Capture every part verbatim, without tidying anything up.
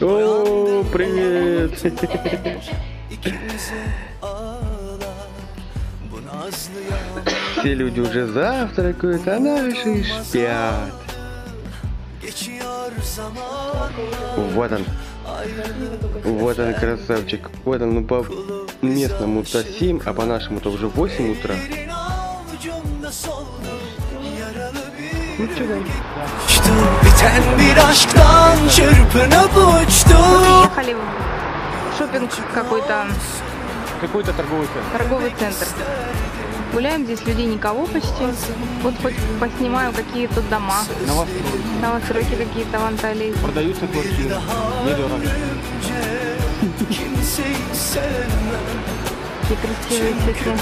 О, привет! Все люди уже завтракают, а наши спят. Вот он. Вот он, красавчик. Вот он, ну по местному-то семь, а по-нашему-то уже восемь утра. Приехали в шопинг какой-то. Какой-то торговый центр. Торговый центр. Гуляем здесь, людей никого почти. Вот хоть поснимаю, какие тут дома. Новостройки какие-то в Анталии. Продаются квартиры. Недорого. Какие красивые цветы.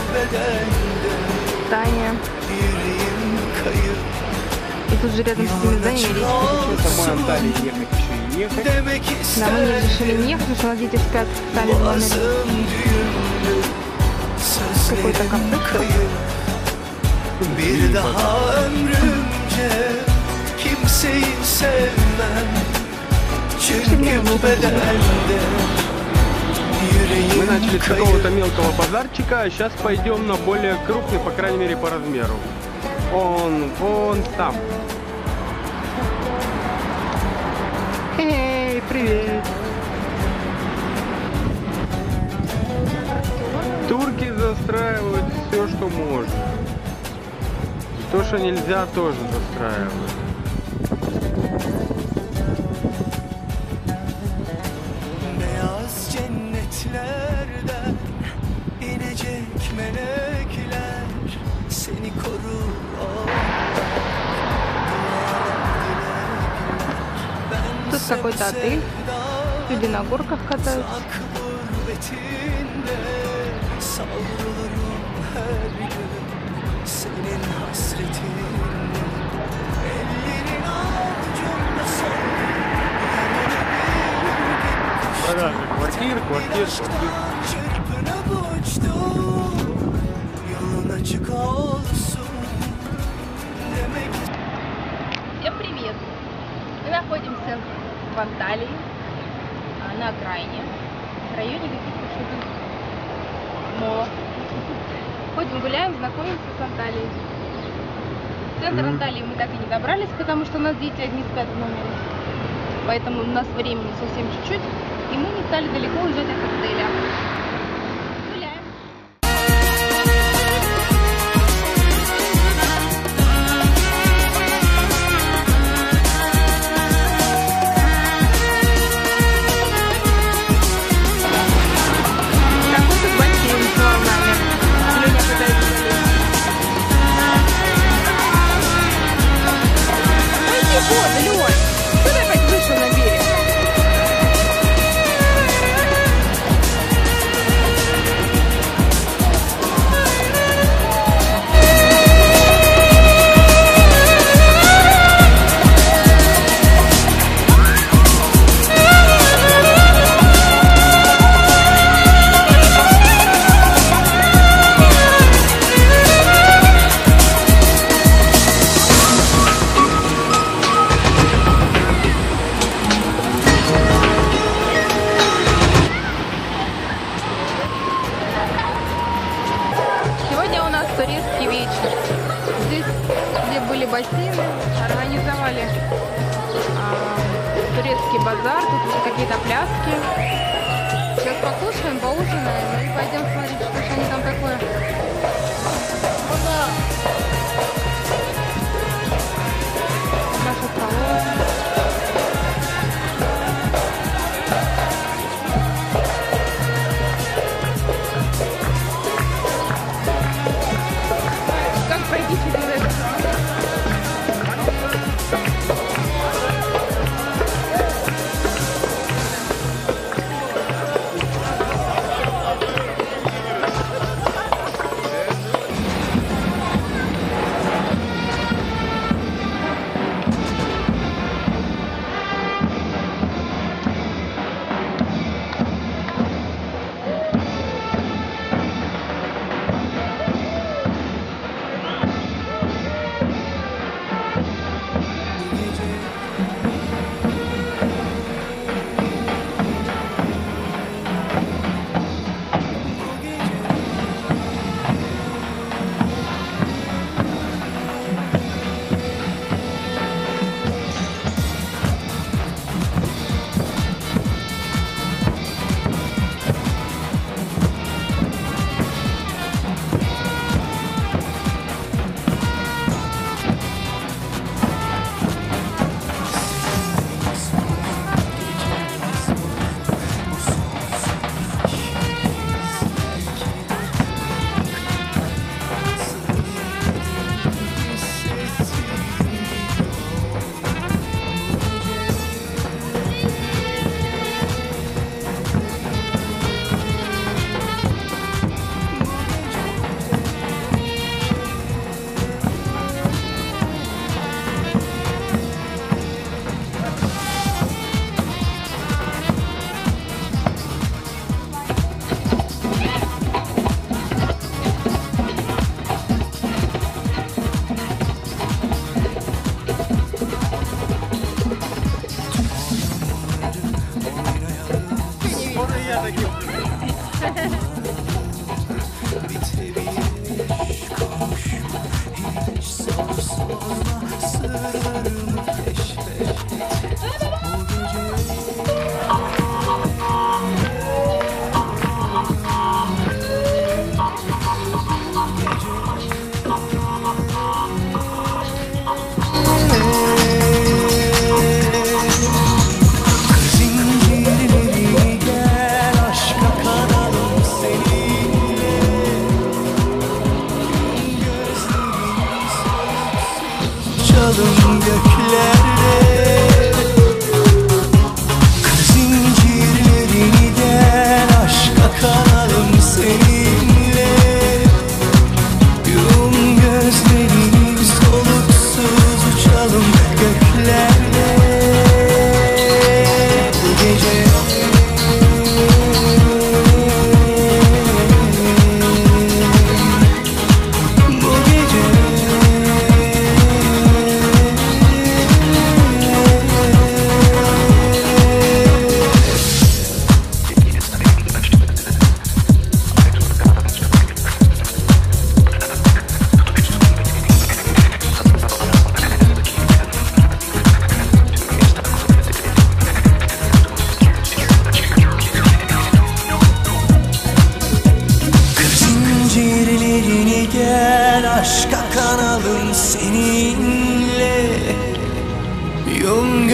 Здания. И тут же рядом с этими зданиями есть ехать. Да, мы не решили не ехать, потому что у нас дети спят, встали в номере. Какой-то компьютер. Bir daha ömrümce kimseyi sevmem. Çünkü bedende Мы начали с какого-то мелкого базарчика, а сейчас пойдем на более крупный, по крайней мере по размеру. Он вон там. Эй, привет. Турки застраивают все, что можно. То, что нельзя, тоже застраивают. Тут какой-то отель. Люди на горках катаются. Savrulurum her gün senin hasretinle ellerin avucumda son yanına bir kvartir çırpına uçtu yolun açık olsun demek. Всем привет! Мы находимся в Анталии, на окраине, в районе каких-то шуток. Молод. Ходим, гуляем, знакомимся с Анталией. В центр Анталии мы так и не добрались, потому что у нас дети одни спят в номере. Поэтому у нас времени совсем чуть-чуть, и мы не стали далеко уезжать от отеля. Туристский вечер. Здесь, где были бассейны, организовали а, турецкий базар, тут какие-то пляски. Сейчас покушаем, поужинаем и пойдем смотреть, что же они там такое. Наша столовая.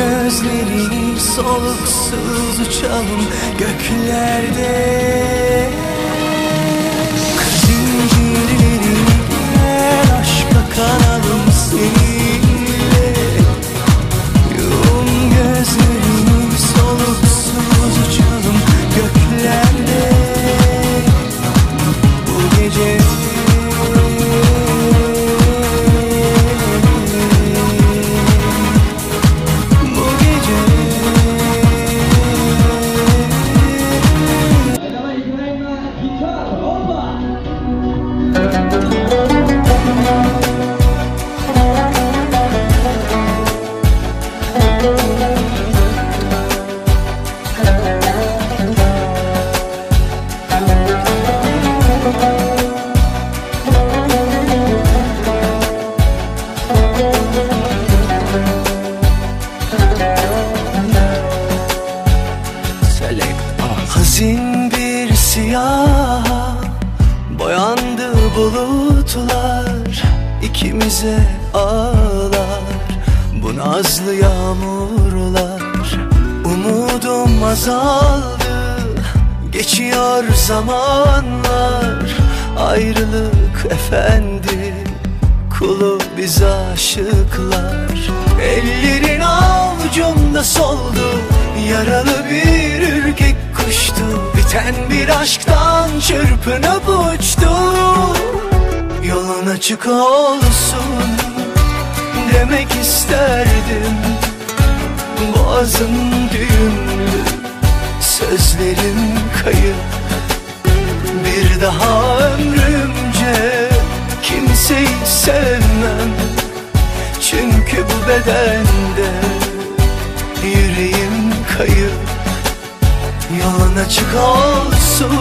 gözlerini soluksuz uçalım göklerde. Zincirlerini her aşka kanalım seninle. Yum gözlerini soluksuz uçalım göklerde. Bu gece hazin bir siyah boyandı bulutlar, ikimize ağlar bu nazlı yağmurlar. Umudum azaldı, geçiyor zamanlar. Ayrılık efendi, kulu biz aşıklar. Ellerin avucumda soldu, yaralı bir ürkek kuştu. Biten bir aşktan çırpınıp uçtu. Yolun açık olsun demek isterdim. Boğazım düğümlü, sözlerim kayıp. Bir daha ömrümce kimseyi sevmem. Çünkü bu bedende yüreğim kayıp. Yolun açık olsun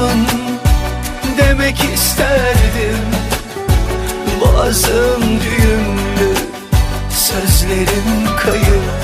demek isterdim. Boğazım düğümlü, sözlerim kayıp.